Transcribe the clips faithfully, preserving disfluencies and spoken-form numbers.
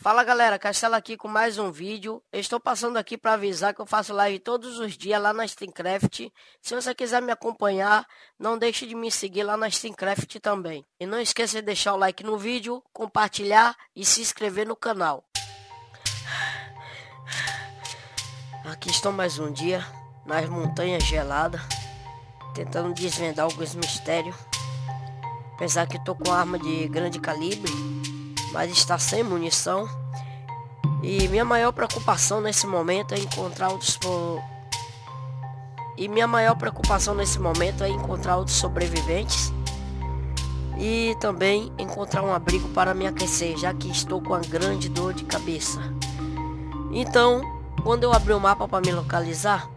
Fala galera, Castelo aqui com mais um vídeo. Eu estou passando aqui para avisar que eu faço live todos os dias lá na SteamCraft. Se você quiser me acompanhar, não deixe de me seguir lá na SteamCraft também. E não esqueça de deixar o like no vídeo, compartilhar e se inscrever no canal. Aqui estou mais um dia nas montanhas geladas, tentando desvendar alguns mistérios. Apesar que estou com arma de grande calibre, mas está sem munição, e minha maior preocupação nesse momento é encontrar outros po... e minha maior preocupação nesse momento é encontrar outros sobreviventes e também encontrar um abrigo para me aquecer, já que estou com uma grande dor de cabeça. Então, quando eu abri o mapa para me localizar,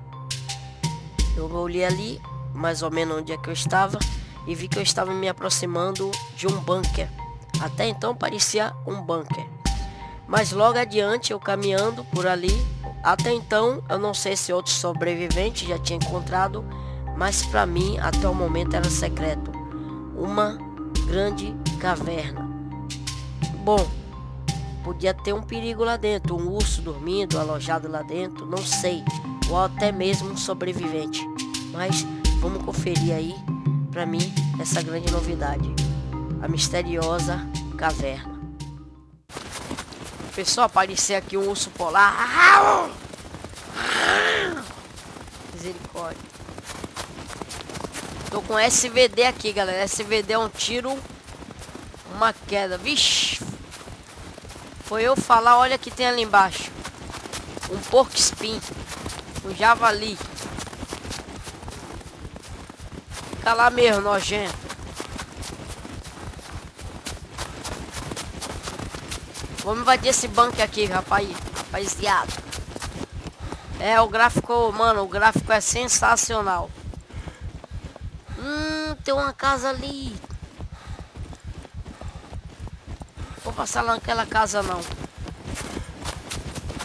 eu olhei ali mais ou menos onde é que eu estava e vi que eu estava me aproximando de um bunker. Até então parecia um bunker, mas logo adiante eu caminhando por ali, até então eu não sei se outros sobreviventes já tinha encontrado, mas para mim até o momento era secreto, uma grande caverna. Bom, podia ter um perigo lá dentro, um urso dormindo, alojado lá dentro, não sei, ou até mesmo um sobrevivente, mas vamos conferir aí para mim essa grande novidade. A misteriosa caverna. Pessoal, apareceu aqui um urso polar. Misericórdia. Tô com S V D aqui, galera. S V D é um tiro, uma queda. Vixe. Foi eu falar, olha que tem ali embaixo. Um porco espinho. Um javali. Fica lá mesmo, nojento. Vamos invadir esse bunker aqui, rapaz, rapaziada. É, o gráfico, mano, o gráfico é sensacional. Hum, tem uma casa ali. Vou passar lá naquela casa não.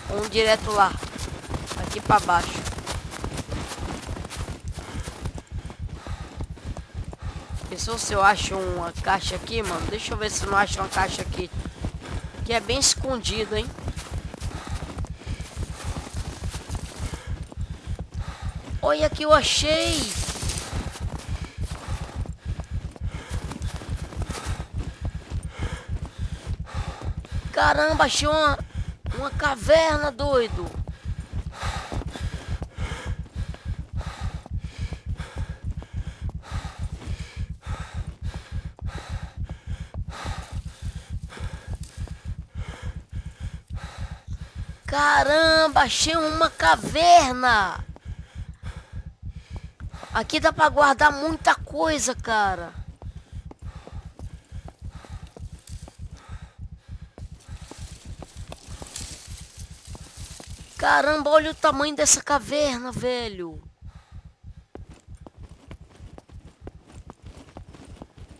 Vamos direto lá. Aqui pra baixo. Pensou se eu acho uma caixa aqui, mano? Deixa eu ver se eu não acho uma caixa aqui. Que é bem escondido, hein? Olha que eu achei! Caramba, achei uma, uma caverna, doido! Caramba, achei uma caverna. Aqui dá pra guardar muita coisa, cara. Caramba, olha o tamanho dessa caverna, velho.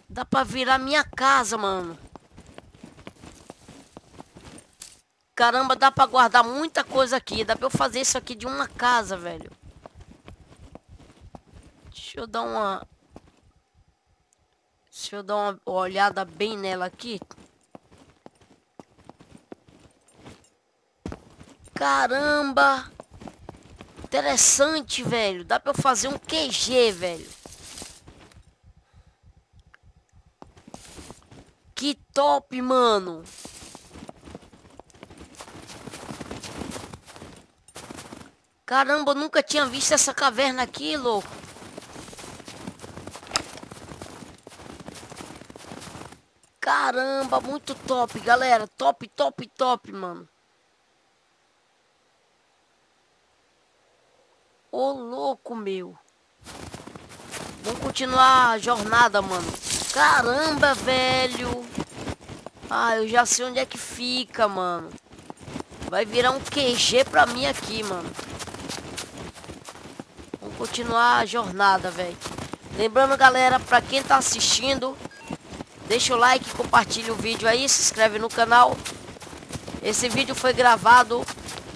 Dá pra virar minha casa, mano. Caramba, dá pra guardar muita coisa aqui. Dá pra eu fazer isso aqui de uma casa, velho. Deixa eu dar uma... Deixa eu dar uma olhada bem nela aqui. Caramba! Interessante, velho. Dá pra eu fazer um Q G, velho. Que top, mano! Caramba, eu nunca tinha visto essa caverna aqui, louco. Caramba, muito top, galera. Top, top, top, mano. Ô, louco, meu. Vamos continuar a jornada, mano. Caramba, velho. Ah, eu já sei onde é que fica, mano. Vai virar um Q G pra mim aqui, mano. Continuar a jornada, velho. Lembrando, galera, pra quem tá assistindo, deixa o like, compartilha o vídeo aí, se inscreve no canal. Esse vídeo foi gravado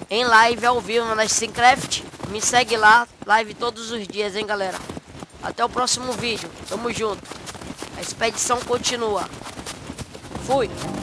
em live ao vivo na SteamCraft. Me segue lá, live todos os dias, hein, galera. Até o próximo vídeo, tamo junto. A expedição continua. Fui.